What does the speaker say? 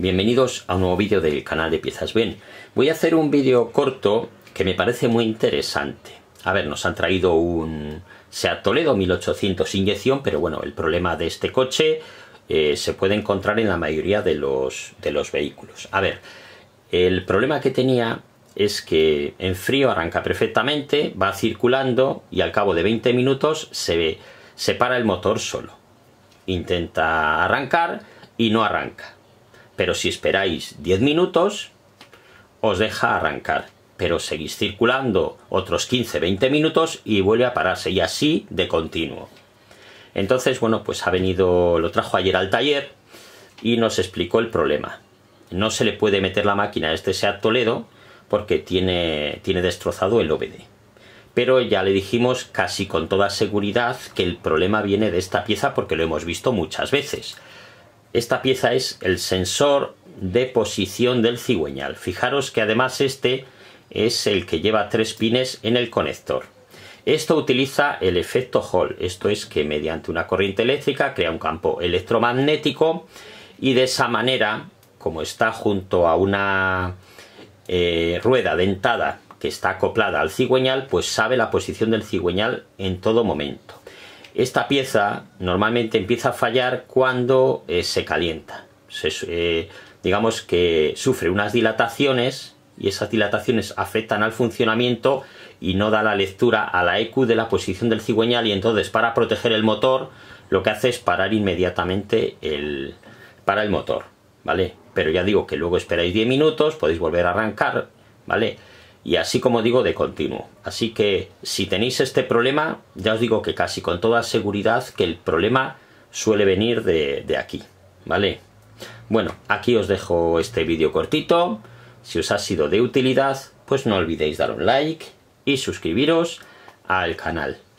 Bienvenidos a un nuevo vídeo del canal de Piezas Bien. Voy a hacer un vídeo corto que me parece muy interesante. A ver, nos han traído un Seat Toledo 1800 inyección, pero bueno, el problema de este coche se puede encontrar en la mayoría de los vehículos. A ver, el problema que tenía es que en frío arranca perfectamente, va circulando y al cabo de 20 minutos se para el motor solo. Intenta arrancar y no arranca. Pero si esperáis 10 minutos, os deja arrancar. Pero seguís circulando otros 15-20 minutos y vuelve a pararse. Y así de continuo. Entonces, bueno, pues ha venido, lo trajo ayer al taller y nos explicó el problema. No se le puede meter la máquina a este Seat Toledo porque tiene destrozado el OBD. Pero ya le dijimos casi con toda seguridad que el problema viene de esta pieza porque lo hemos visto muchas veces. Esta pieza es el sensor de posición del cigüeñal. Fijaros que además este es el que lleva 3 pines en el conector. Esto utiliza el efecto Hall. Esto es que mediante una corriente eléctrica crea un campo electromagnético y de esa manera, como está junto a una rueda dentada que está acoplada al cigüeñal, pues sabe la posición del cigüeñal en todo momento. Esta pieza normalmente empieza a fallar cuando se calienta. Digamos que sufre unas dilataciones y esas dilataciones afectan al funcionamiento y no da la lectura a la ECU de la posición del cigüeñal, y entonces para proteger el motor lo que hace es parar inmediatamente el motor, ¿vale? Pero ya digo que luego esperáis 10 minutos, podéis volver a arrancar, ¿vale? Y así, como digo, de continuo. Así que si tenéis este problema, ya os digo que casi con toda seguridad que el problema suele venir de aquí, ¿vale? Bueno, aquí os dejo este vídeo cortito. Si os ha sido de utilidad, pues no olvidéis dar un like y suscribiros al canal.